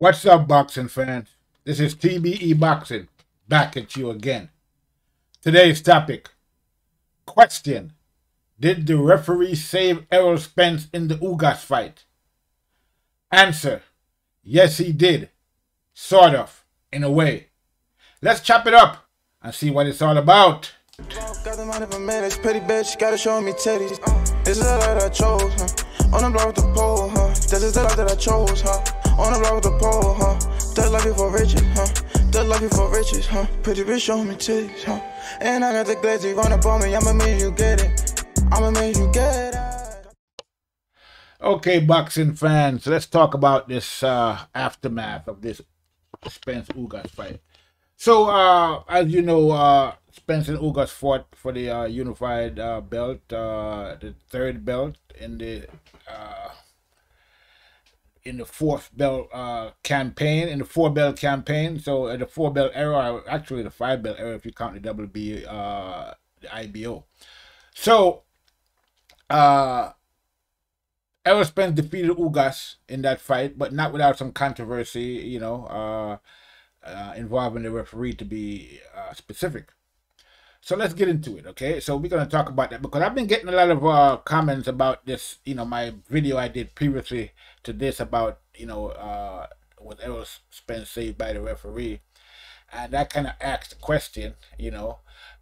What's up, boxing fans? This is TBE Boxing, back at you again. Today's topic, question, did the referee save Errol Spence in the Ugas fight? Answer, yes he did, sort of, in a way. Let's chop it up and see what it's all about. Got the money for man, it's pretty bitch, gotta show me titties. This is the life I chose, huh? On the block with the pole, huh? This is the life that I chose, huh? On the block with the pole, huh? That lucky for riches, huh? That lucky for riches, huh? Pretty bitch show me titties, huh? And I got the glizzy run up on me, I'ma make you get it. I'ma make you get it. Okay, boxing fans, let's talk about this aftermath of this Spence Ugas fight. So, as you know, Spence and Ugas fought for the unified belt, the third belt, and the in the fourth belt campaign, in the four belt campaign. So the four belt era, actually the five belt era if you count the WB, the IBO. So Errol Spence defeated Ugas in that fight, but not without some controversy, you know, involving the referee, to be specific. So let's get into it, okay? So we're going to talk about that because I've been getting a lot of comments about this, you know, my video I did previously to this about, you know, was Errol Spence saved by the referee? And that kind of asked the question, you know,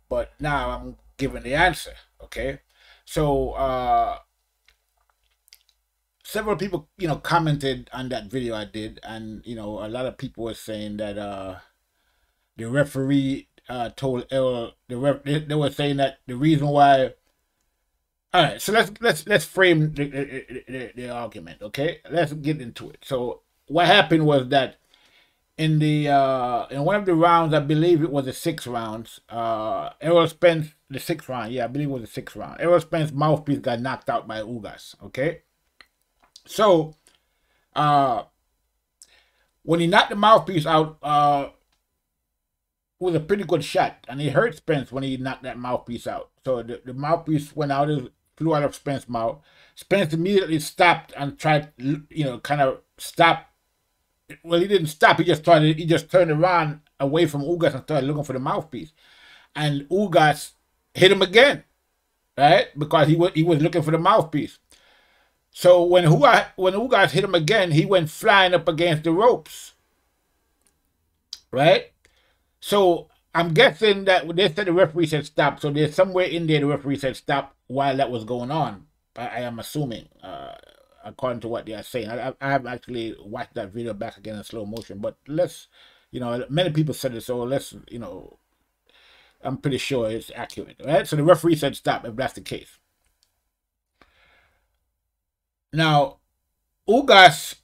but now I'm giving the answer, okay? So several people, you know, commented on that video I did, and, you know, a lot of people were saying that the referee told Errol, they were saying that the reason why. All right, so let's frame the argument, okay? Let's get into it. So what happened was that in the in one of the rounds, I believe it was the sixth round, Errol Spence, the sixth round, yeah, I believe it was the sixth round. Errol Spence's mouthpiece got knocked out by Ugas, okay? So when he knocked the mouthpiece out, it was a pretty good shot, and it hurt Spence when he knocked that mouthpiece out. So the mouthpiece went out, it flew out of Spence's mouth. Spence immediately stopped and tried, you know, kind of stop. Well, he didn't stop. He just turned around away from Ugas and started looking for the mouthpiece, and Ugas hit him again, right? Because he was looking for the mouthpiece. So when Ugas hit him again, he went flying up against the ropes, right? So I'm guessing that they said the referee said stop. So there's somewhere in there the referee said stop while that was going on. I am assuming, according to what they are saying. I have actually watched that video back again in slow motion. But let's, you know, many people said it, so let's, you know, I'm pretty sure it's accurate, right? So the referee said stop if that's the case. Now, Ugas,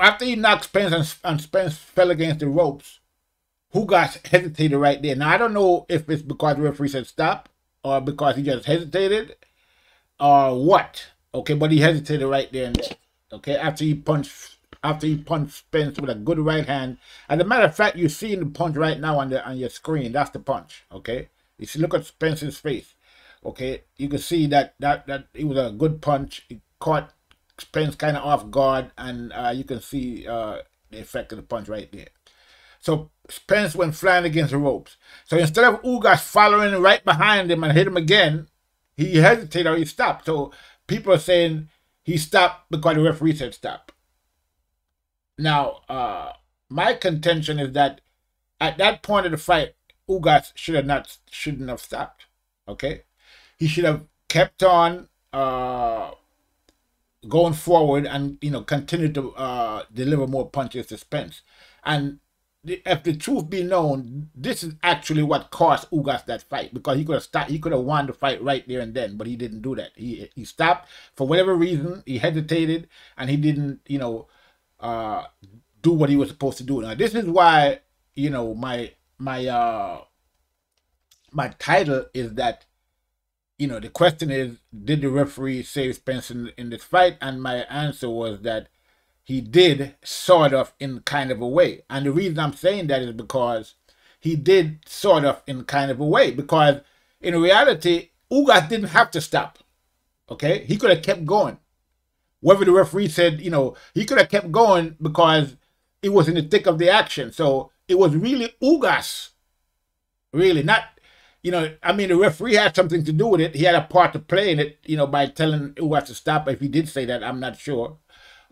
after he knocked Spence and Spence fell against the ropes, Ugas hesitated right there. Now, I don't know if it's because the referee said stop or because he just hesitated or what. Okay, but he hesitated right there and there. Okay, after he punched Spence with a good right hand. As a matter of fact, you're seeing the punch right now on your screen. That's the punch. Okay, if you look at Spence's face, okay, you can see that it was a good punch. It caught Spence kind of off guard, and you can see the effect of the punch right there. So Spence went flying against the ropes. So instead of Ugas following right behind him and hit him again, he hesitated or he stopped. So people are saying he stopped because the referee said stop. Now, my contention is that at that point of the fight, Ugas shouldn't have stopped. Okay, he should have kept on going forward and, you know, continued to deliver more punches to Spence. And if the truth be known, this is actually what cost Ugas that fight, because he could have stopped, he could have won the fight right there and then, but he didn't do that. He stopped for whatever reason. He hesitated and he didn't, you know, do what he was supposed to do. Now this is why, you know, my title is that, you know, the question is, did the referee save Spence in this fight? And my answer was that he did, sort of, in kind of a way. And the reason I'm saying that is because he did, sort of, in kind of a way. Because in reality, Ugas didn't have to stop. Okay? He could have kept going. Whether the referee said, you know, he could have kept going because it was in the thick of the action. So it was really Ugas, really, not, you know, I mean, the referee had something to do with it. He had a part to play in it, you know, by telling Ugas to stop. If he did say that, I'm not sure.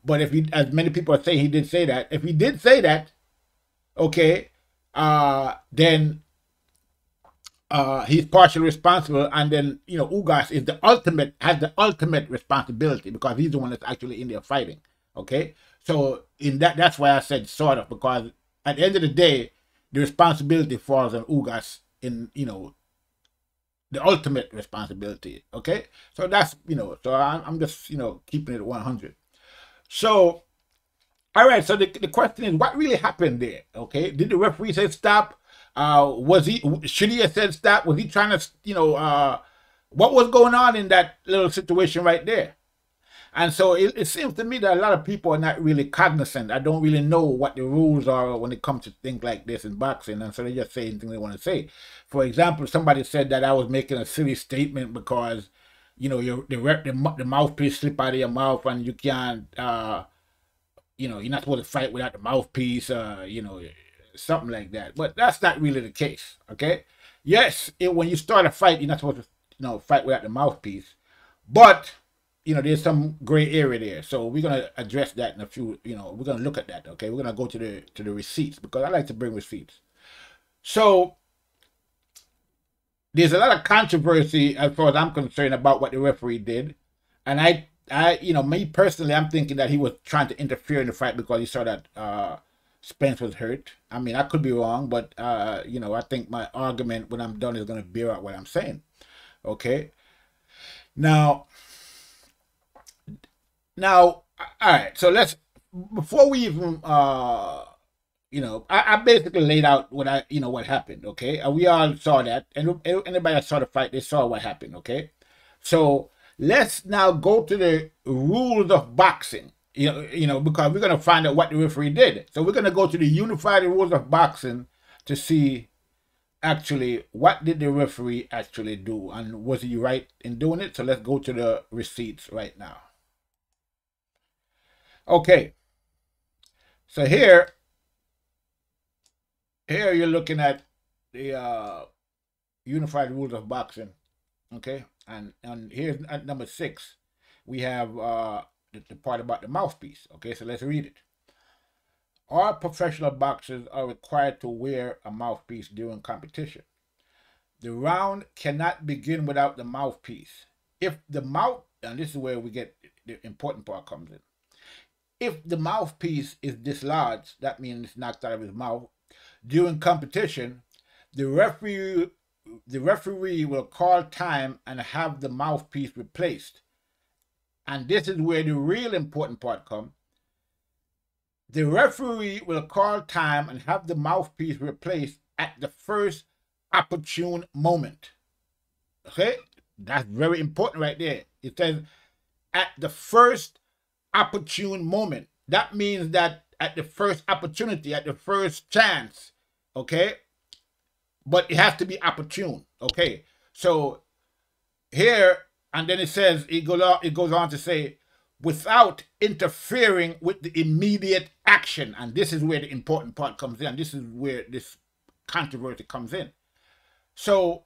But if he, as many people are saying, he did say that. If he did say that, okay, then he's partially responsible. And then, you know, Ugas is the ultimate, has the ultimate responsibility, because he's the one that's actually in there fighting, okay? So in that, that's why I said sort of, because at the end of the day, the responsibility falls on Ugas in, you know, the ultimate responsibility, okay? So that's, you know, so I'm just, you know, keeping it 100. So, all right, so the question is, what really happened there, okay? Did the referee say stop? Should he have said stop? Was he trying to, you know, what was going on in that little situation right there? And so it seems to me that a lot of people are not really cognizant. I don't really know what the rules are when it comes to things like this in boxing. And so they're just saying things they want to say. For example, somebody said that I was making a silly statement because, you know, the mouthpiece slip out of your mouth and you can't, you know, you're not supposed to fight without the mouthpiece, you know, something like that. But that's not really the case, okay? Yes, when you start a fight, you're not supposed to, you know, fight without the mouthpiece. But you know, there's some gray area there, so we're gonna address that in a few. You know, we're gonna look at that. Okay, we're gonna go to the receipts, because I like to bring receipts. So there's a lot of controversy as far as I'm concerned about what the referee did, and I, you know, me personally, I'm thinking that he was trying to interfere in the fight because he saw that Spence was hurt. I mean, I could be wrong, but you know, I think my argument when I'm done is gonna bear out what I'm saying. Okay, now. Now, all right, so let's, before we even, you know, I basically laid out what I, you know, what happened, okay? And we all saw that, and anybody that saw the fight, they saw what happened, okay? So let's now go to the rules of boxing, you know, because we're going to find out what the referee did. So we're going to go to the unified rules of boxing to see actually what did the referee actually do, and was he right in doing it? So let's go to the receipts right now. Okay, so here you're looking at the unified rules of boxing, okay? And here's at number 6, we have the part about the mouthpiece, okay? So let's read it. All professional boxers are required to wear a mouthpiece during competition. The round cannot begin without the mouthpiece. If the mouth, and this is where we get the important part comes in. If the mouthpiece is dislodged, that means it's knocked out of his mouth, during competition, the referee will call time and have the mouthpiece replaced. And this is where the real important part comes. The referee will call time and have the mouthpiece replaced at the first opportune moment. Okay? That's very important right there. It says, at the first opportune moment. That means that at the first opportunity, at the first chance, okay? But it has to be opportune, okay? So here, and then it says, it goes on to say, without interfering with the immediate action. And this is where the important part comes in. This is where this controversy comes in. So,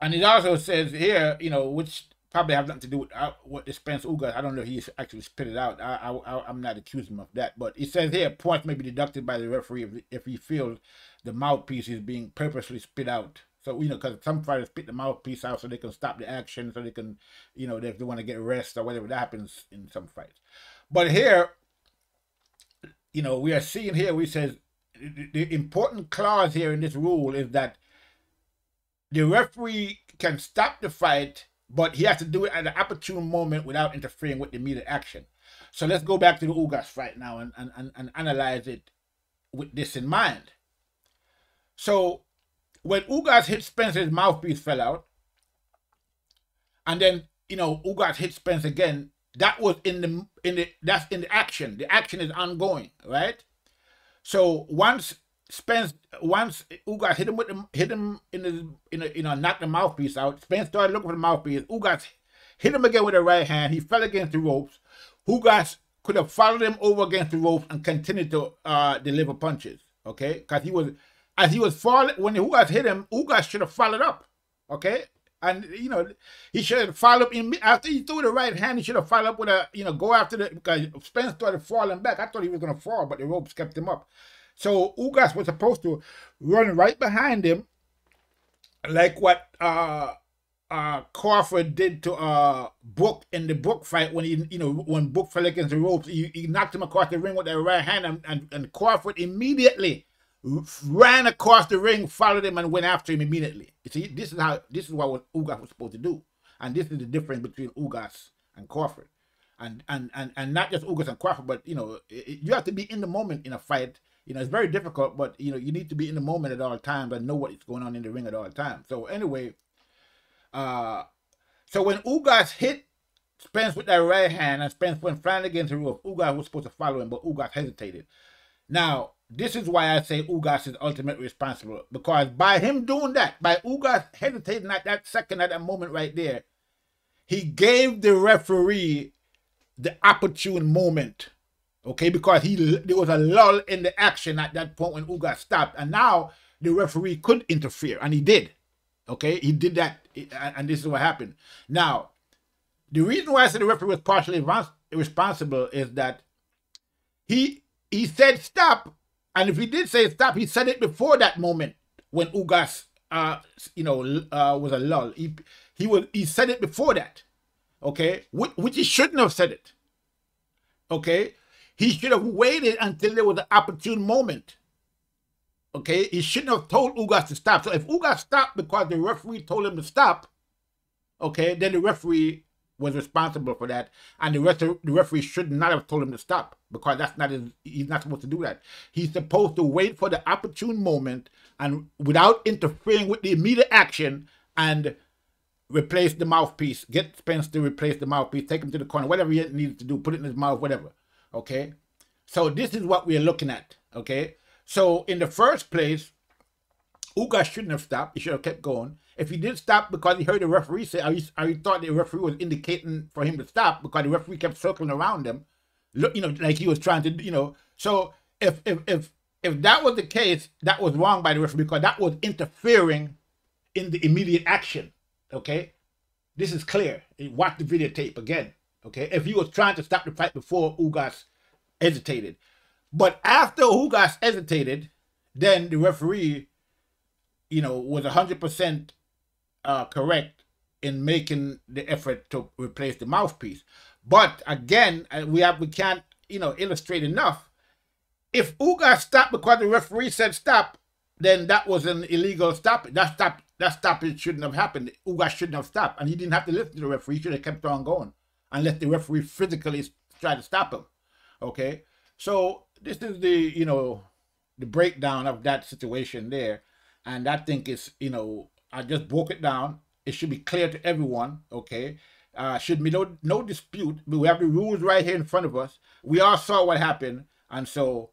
and it also says here, you know, which probably have nothing to do with what the Spence Ugas. I don't know if he actually spit it out. I'm not accusing him of that. But it says here, points may be deducted by the referee if he feels the mouthpiece is being purposely spit out. So, you know, because some fighters spit the mouthpiece out so they can stop the action, so they can, you know, if they want to get rest or whatever, that happens in some fights. But here, you know, we are seeing here, we says, the important clause here in this rule is that the referee can stop the fight, but he has to do it at an opportune moment without interfering with the immediate action. So let's go back to the Ugas fight now and analyze it with this in mind. So when Ugas hit Spence, his mouthpiece fell out. And then, you know, Ugas hit Spence again. That was that's in the action. The action is ongoing, right? So once Ugas hit him in a knocked the mouthpiece out. Spence started looking for the mouthpiece. Ugas hit him again with the right hand. He fell against the ropes. Ugas could have followed him over against the ropes and continued to deliver punches, okay? Because he was, as he was falling, when Ugas hit him, Ugas should have followed up, okay? And, you know, he should have followed up, after he threw the right hand, he should have followed up with a, you know, go after the, because Spence started falling back. I thought he was going to fall, but the ropes kept him up. So Ugas was supposed to run right behind him, like what Crawford did to Brooke in the Brooke fight when he, you know, when Brooke fell against the ropes, he knocked him across the ring with that right hand, and Crawford immediately ran across the ring, followed him, and went after him immediately. You see, this is what Ugas was supposed to do, and this is the difference between Ugas and Crawford, and not just Ugas and Crawford, but you know, you have to be in the moment in a fight. You know, it's very difficult, but you know, you need to be in the moment at all times and know what's going on in the ring at all times. So anyway, so when Ugas hit Spence with that right hand and Spence went flying against the roof, Ugas was supposed to follow him, but Ugas hesitated. Now, this is why I say Ugas is ultimately responsible, because by him doing that, by Ugas hesitating at that second, at that moment right there, he gave the referee the opportune moment. Okay, because there was a lull in the action at that point when Ugas stopped, and now the referee could interfere, and he did. Okay, he did that, and this is what happened. Now, the reason why I said the referee was partially responsible is that he said stop, and if he did say stop, he said it before that moment when Ugas, you know, was a lull. He said it before that. Okay, which he shouldn't have said it. Okay. He should have waited until there was an opportune moment. Okay? He shouldn't have told Ugas to stop. So if Ugas stopped because the referee told him to stop, okay, then the referee was responsible for that. And the referee should not have told him to stop, because that's not his, he's not supposed to do that. He's supposed to wait for the opportune moment and without interfering with the immediate action, and replace the mouthpiece. Get Spence to replace the mouthpiece. Take him to the corner. Whatever he needs to do. Put it in his mouth, whatever. Okay, so this is what we're looking at. Okay, so in the first place, Ugas shouldn't have stopped. He should have kept going. If he did stop because he heard the referee say, or he thought the referee was indicating for him to stop, because the referee kept circling around him, you know, like he was trying to, you know. So if that was the case, that was wrong by the referee, because that was interfering in the immediate action. Okay, this is clear. Watch the videotape again. Okay, if he was trying to stop the fight before Ugas hesitated. But after Ugas hesitated, then the referee, you know, was 100% correct in making the effort to replace the mouthpiece. But again, we can't, you know, illustrate enough. If Ugas stopped because the referee said stop, then that was an illegal stop. That stoppage shouldn't have happened. Ugas shouldn't have stopped, and he didn't have to listen to the referee. He should have kept on going, unless the referee physically tried to stop him. Okay, so this is the, you know, the breakdown of that situation there, and I think it's, you know, I just broke it down. It should be clear to everyone. Okay, should be no dispute. We have the rules right here in front of us. We all saw what happened, and so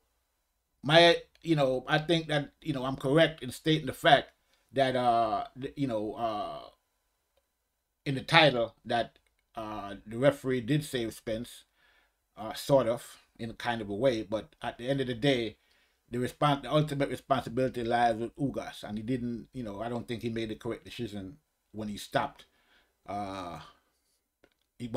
my, you know, I think that, you know, I'm correct in stating the fact that you know, in the title that. The referee did save Spence, sort of, in a kind of a way, but at the end of the day, the ultimate responsibility lies with Ugas, and he didn't, you know, I don't think he made the correct decision when he stopped, when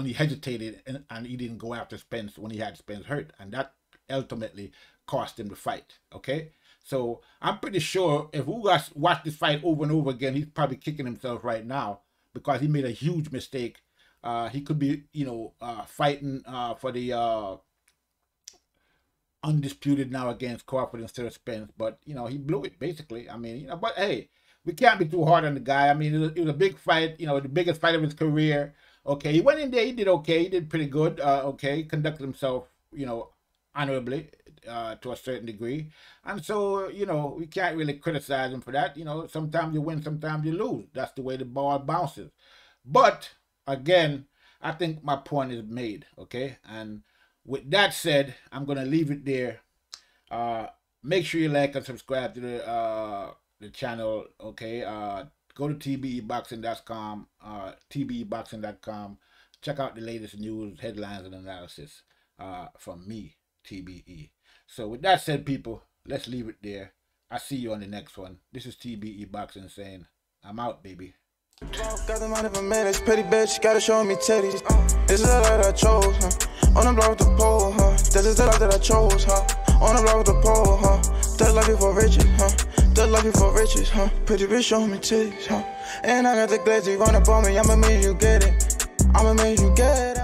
he hesitated, and he didn't go after Spence when he had Spence hurt, and that ultimately cost him the fight, okay? So I'm pretty sure if Ugas watched this fight over and over again, he's probably kicking himself right now, because he made a huge mistake. He could be, you know, fighting for the undisputed now against Crawford instead of Spence. But, you know, he blew it, basically. I mean, you know, but, hey, we can't be too hard on the guy. I mean, it was a big fight, you know, the biggest fight of his career. Okay, he went in there. He did okay. He did pretty good. Okay, he conducted himself, you know, honorably to a certain degree. And so, you know, we can't really criticize him for that. You know, sometimes you win, sometimes you lose. That's the way the ball bounces. But... again, I think my point is made, okay? And with that said, I'm going to leave it there. Make sure you like and subscribe to the channel, okay? Go to tbeboxing.com, tbeboxing.com. Check out the latest news, headlines, and analysis. from me, TBE. So with that said, people, let's leave it there. I'll see you on the next one. This is TBE Boxing saying, I'm out, baby. Got the money for me, that's pretty bitch, gotta show me titties. This is the life that I chose, huh? On the block with the pole, huh? This is the life that I chose, huh? On the block with the pole, huh? That's lucky for riches, huh? That's lucky for riches, huh? Pretty bitch, show me titties, huh? And I got the glitzy, run up on me, I'ma make you get it. I'ma make you get it.